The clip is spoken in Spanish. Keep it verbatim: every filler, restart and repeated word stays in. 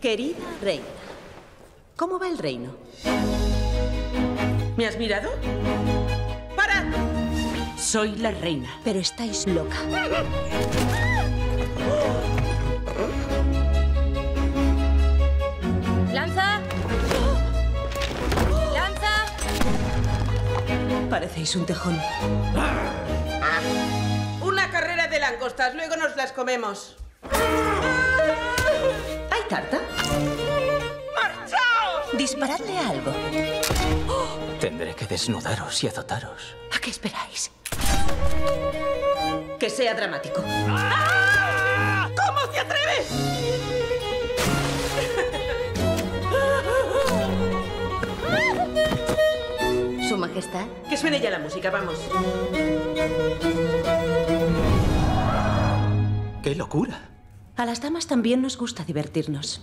Querida reina, ¿cómo va el reino? ¿Me has mirado? ¡Parad! Soy la reina. Pero estáis loca. ¡Lanza! ¡Lanza! Parecéis un tejón. Una carrera de langostas, luego nos las comemos. ¿Hay tarta? ¡Marchaos! Disparadle a algo. ¡Oh! Tendré que desnudaros y azotaros. ¿A qué esperáis? Que sea dramático. ¡Ah! ¿Cómo te atreves? ¿Su Majestad? Que suene ya la música, vamos. ¡Qué locura! A las damas también nos gusta divertirnos.